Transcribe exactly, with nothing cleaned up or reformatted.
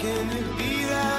can you be that?